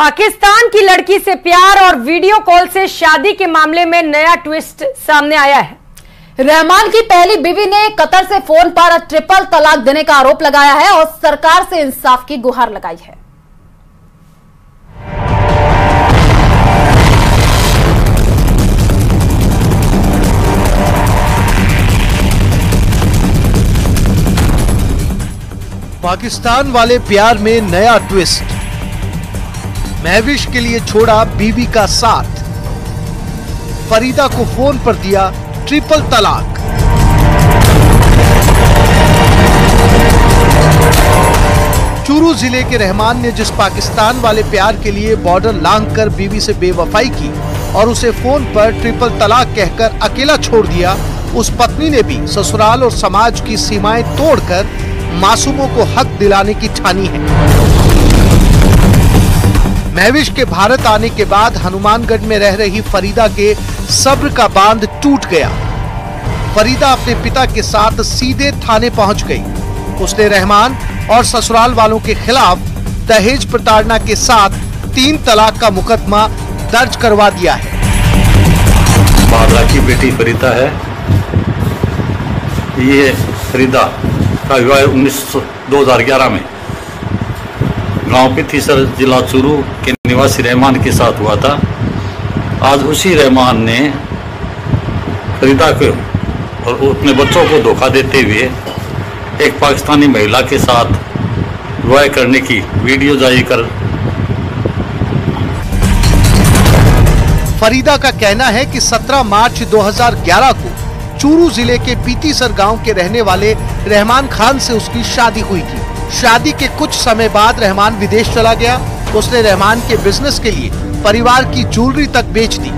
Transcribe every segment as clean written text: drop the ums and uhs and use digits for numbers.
पाकिस्तान की लड़की से प्यार और वीडियो कॉल से शादी के मामले में नया ट्विस्ट सामने आया है। रहमान की पहली बीवी ने कतर से फोन पर ट्रिपल तलाक देने का आरोप लगाया है और सरकार से इंसाफ की गुहार लगाई है। पाकिस्तान वाले प्यार में नया ट्विस्ट। महविश के लिए छोड़ा बीवी का साथ, फरीदा को फोन पर दिया ट्रिपल तलाक। चूरू जिले के रहमान ने जिस पाकिस्तान वाले प्यार के लिए बॉर्डर लांघकर बीवी से बेवफाई की और उसे फोन पर ट्रिपल तलाक कहकर अकेला छोड़ दिया, उस पत्नी ने भी ससुराल और समाज की सीमाएं तोड़कर मासूमों को हक दिलाने की ठानी है। महविश के भारत आने के बाद हनुमानगढ़ में रह रही फरीदा के सब्र का बांध टूट गया। फरीदा अपने पिता के साथ सीधे थाने पहुंच गई। उसने रहमान और ससुराल वालों के खिलाफ दहेज प्रताड़ना के साथ 3 तलाक का मुकदमा दर्ज करवा दिया है। भादरा की बेटी फरीदा है। ये फरीदा का विवाह 2011 में गाँव पीतीसर जिला चूरू के निवासी रहमान के साथ हुआ था। आज उसी रहमान ने फरीदा को और अपने बच्चों को धोखा देते हुए एक पाकिस्तानी महिला के साथ विवाह करने की वीडियो जारी कर। फरीदा का कहना है कि 17 मार्च 2011 को चूरू जिले के पीतीसर गांव के रहने वाले रहमान खान से उसकी शादी हुई थी। शादी के कुछ समय बाद रहमान विदेश चला गया। उसने रहमान के बिजनेस के लिए परिवार की ज्वेलरी तक बेच दी।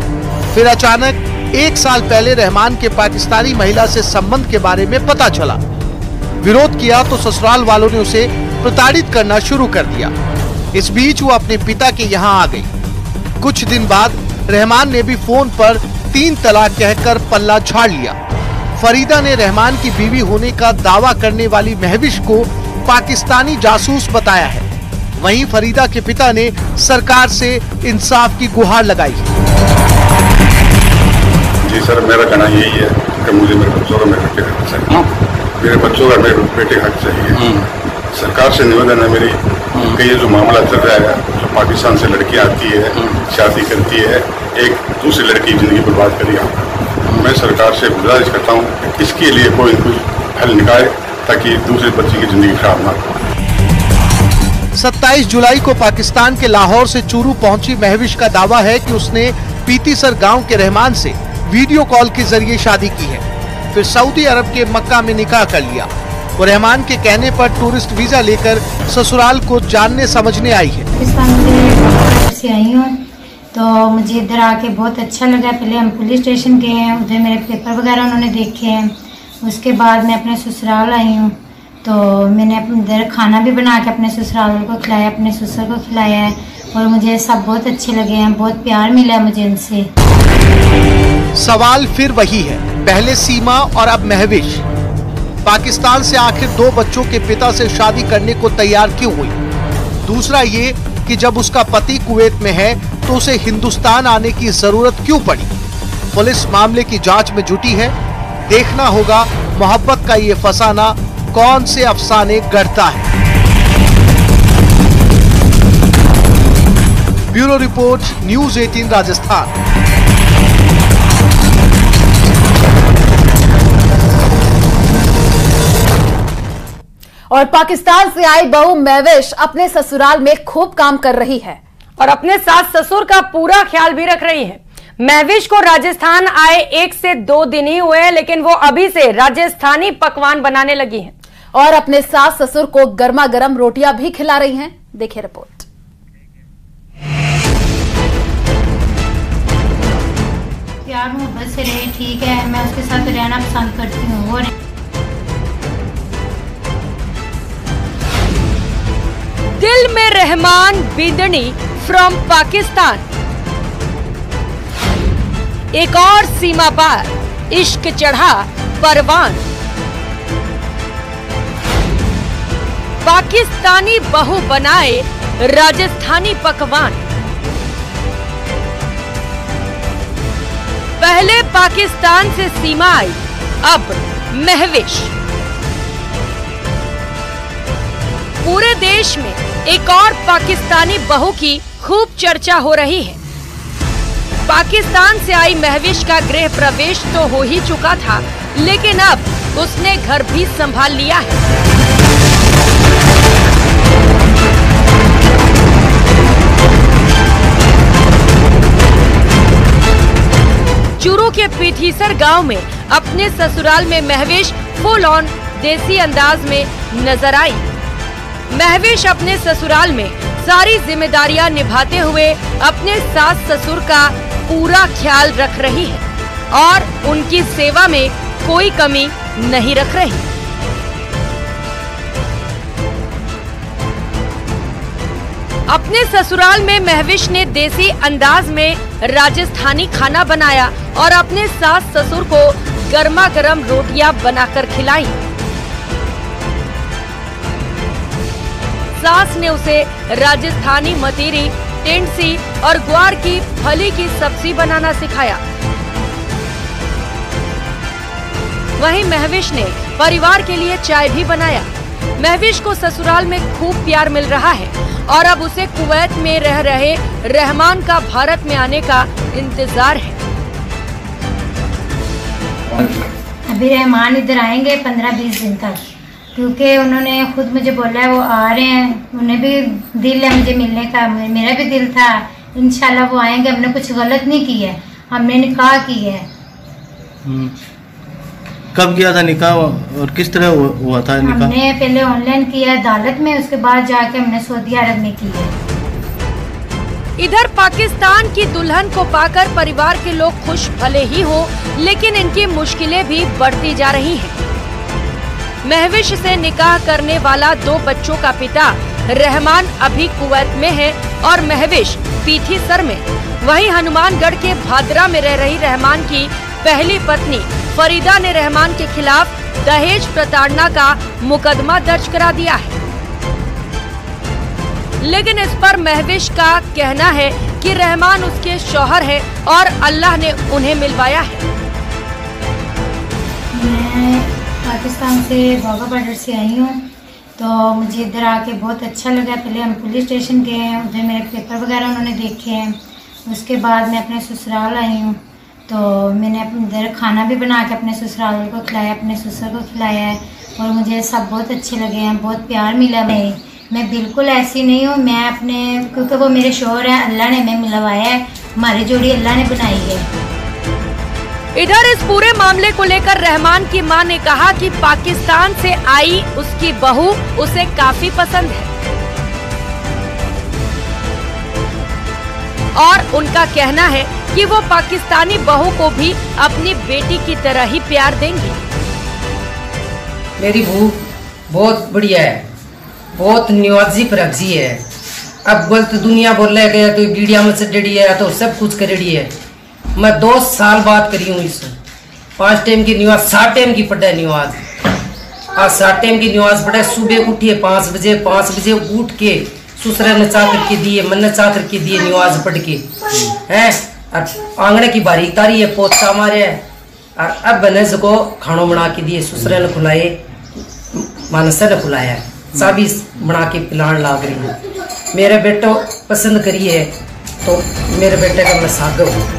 फिर अचानक 1 साल पहले रहमान के पाकिस्तानी महिला से संबंध के बारे में पता चला। विरोध किया तो ससुराल वालों ने उसे प्रताड़ित करना शुरू कर दिया। इस बीच वो अपने पिता के यहाँ आ गई। कुछ दिन बाद रहमान ने भी फोन पर 3 तलाक कहकर पल्ला झाड़ लिया। फरीदा ने रहमान की बीवी होने का दावा करने वाली महविश को पाकिस्तानी जासूस बताया है। वहीं फरीदा के पिता ने सरकार से इंसाफ की गुहार लगाई। जी सर, मेरा कहना यही है कि मुझे मेरे बच्चों का मेरे बेटे का हक चाहिए। सरकार से निवेदन है मेरी कि ये जो मामला चल रहा है, जो पाकिस्तान से लड़कियां आती है, शादी करती है, एक दूसरी लड़की जिंदगी बर्बाद करी। मैं सरकार से गुजारिश करता हूँ कि इसके लिए कोई हल निकाले ताकि दूसरे बच्चे की जिंदगी खराब ना हो। 27 जुलाई को पाकिस्तान के लाहौर से चूरू पहुंची महविश का दावा है कि उसने पीतीसर गांव के रहमान से वीडियो कॉल के जरिए शादी की है, फिर सऊदी अरब के मक्का में निकाह कर लिया। वो रहमान के कहने पर टूरिस्ट वीजा लेकर ससुराल को जानने समझने आई है। पाकिस्तान से आई हूं तो मुझे इधर आके बहुत अच्छा लगा। पहले हम पुलिस स्टेशन गए हैं, उधर मेरे पेपर वगैरह उन्होंने देखे हैं। उसके बाद मैं अपने ससुराल आई हूँ तो मैंने इधर खाना भी बना के अपने ससुराल को खिलाया, अपने ससुर को खिलाया है और मुझे सब बहुत अच्छे लगे हैं, बहुत प्यार मिला मुझे उनसे। सवाल फिर वही है, पहले सीमा और अब महविश। पाकिस्तान से आखिर 2 बच्चों के पिता से शादी करने को तैयार क्यों हुई? दूसरा ये कि जब उसका पति कुवैत में है तो उसे हिंदुस्तान आने की जरूरत क्यों पड़ी? पुलिस मामले की जांच में जुटी है। देखना होगा मोहब्बत का ये फसाना कौन से अफसाने गढ़ता है। Bureau report, news 18 Rajasthan. और पाकिस्तान से आई बहू महविश अपने ससुराल में खूब काम कर रही है और अपने सास ससुर का पूरा ख्याल भी रख रही है। महविश को राजस्थान आए 1 से 2 दिन ही हुए हैं, लेकिन वो अभी से राजस्थानी पकवान बनाने लगी हैं और अपने सास ससुर को गर्मा गर्म रोटियां भी खिला रही हैं। देखिए रिपोर्ट। प्यार मोहब्बत से रहे, ठीक है, मैं उसके साथ रहना पसंद करती हूँ। दिल में रहमान बिदनी फ्रॉम पाकिस्तान। एक और सीमा पार इश्क चढ़ा परवान। पाकिस्तानी बहू बनाए राजस्थानी पकवान। पहले पाकिस्तान से सीमा आई, अब महविश। पूरे देश में एक और पाकिस्तानी बहू की खूब चर्चा हो रही है। पाकिस्तान से आई महविश का गृह प्रवेश तो हो ही चुका था, लेकिन अब उसने घर भी संभाल लिया है। चूरू के पीतीसर गांव में अपने ससुराल में महविश फुल ऑन देसी अंदाज में नजर आई। महविश अपने ससुराल में सारी जिम्मेदारियां निभाते हुए अपने सास ससुर का पूरा ख्याल रख रही है और उनकी सेवा में कोई कमी नहीं रख रही। अपने ससुराल में महविश ने देसी अंदाज में राजस्थानी खाना बनाया और अपने सास ससुर को गर्मा गर्म रोटियां बनाकर खिलाई। सास ने उसे राजस्थानी मतीरी, टेंडसी और ग्वार की फली की सब्जी बनाना सिखाया। वहीं महविश ने परिवार के लिए चाय भी बनाया। महविश को ससुराल में खूब प्यार मिल रहा है और अब उसे कुवैत में रह रहे रहमान का भारत में आने का इंतजार है। अभी रहमान इधर आएंगे 15-20 दिन तक, क्योंकि उन्होंने खुद मुझे बोला है वो आ रहे हैं। उन्हें भी दिल है मुझे मिलने का, मेरा भी दिल था। इंशाल्लाह वो आएंगे। हमने कुछ गलत नहीं की है, हमने निकाह की है। कब किया था निकाह और किस तरह हुआ था निकाह? हमने पहले ऑनलाइन किया अदालत में, उसके बाद जाके हमने सऊदी अरब में किया। इधर पाकिस्तान की दुल्हन को पाकर परिवार के लोग खुश भले ही हो, लेकिन इनकी मुश्किलें भी बढ़ती जा रही हैं। महविश से निकाह करने वाला 2 बच्चों का पिता रहमान अभी कुवैत में है और महविश पीतीसर में। वहीं हनुमानगढ़ के भादरा में रह रही रहमान की पहली पत्नी फरीदा ने रहमान के खिलाफ दहेज प्रताड़ना का मुकदमा दर्ज करा दिया है। लेकिन इस पर महविश का कहना है कि रहमान उसके शौहर है और अल्लाह ने उन्हें मिलवाया है। मैं पाकिस्तान से वागा बॉर्डर से आई हूँ, तो मुझे इधर आके बहुत अच्छा लगा। पहले हम पुलिस स्टेशन गए हैं, उधर मेरे पेपर वगैरह उन्होंने देखे हैं। उसके बाद मैं अपने ससुराल आई हूँ, तो मैंने अपने इधर खाना भी बना के अपने ससुराल को खिलाया, अपने ससुर को खिलाया है और मुझे सब बहुत अच्छे लगे हैं, बहुत प्यार मिला। मैं बिल्कुल ऐसी नहीं हूँ। मैं अपने, क्योंकि वो मेरे शौहर हैं, अल्लाह ने हमें मिलवाया है। हमारी जोड़ी अल्लाह ने बनाई है। इधर इस पूरे मामले को लेकर रहमान की मां ने कहा कि पाकिस्तान से आई उसकी बहू उसे काफी पसंद है और उनका कहना है कि वो पाकिस्तानी बहू को भी अपनी बेटी की तरह ही प्यार देंगी। मेरी बहू बहुत बढ़िया है, बहुत निवाजी परगजी है। अब गलत दुनिया बोल रहा है तो गीड़िया में से डड़ी है तो सब कुछ कर रही है। मैं 2 साल बात करी हूँ इसको। 5 टाइम की नमाज, 7 टाइम की पढ़ा है नमाज। आज 7 टाइम की नमाज पढ़ा। सुबह उठिए 5 बजे, 5 बजे उठ के सुसरा ने चाह करके दिए, मन ने चाह करके दिए नमाज पढ़ के है। आंगने की बारी तारी है, पोता मारे है। और अब बने को खानों बना के दिए, ससुरे ने खुलाए, मानसा ने खुलाया, साबी बना के पिलान लाग रही हूँ। मेरे बेटो पसंद करिए तो मेरे बेटे का मैं सागर हूँ।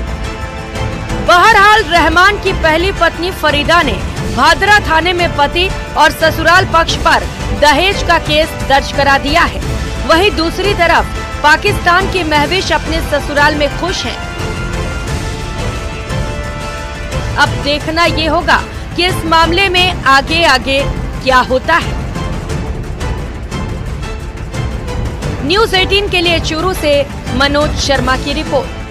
बहरहाल रहमान की पहली पत्नी फरीदा ने भादरा थाने में पति और ससुराल पक्ष पर दहेज का केस दर्ज करा दिया है। वहीं दूसरी तरफ पाकिस्तान की महविश अपने ससुराल में खुश है। अब देखना ये होगा कि इस मामले में आगे आगे क्या होता है। न्यूज़ 18 के लिए चूरू से मनोज शर्मा की रिपोर्ट।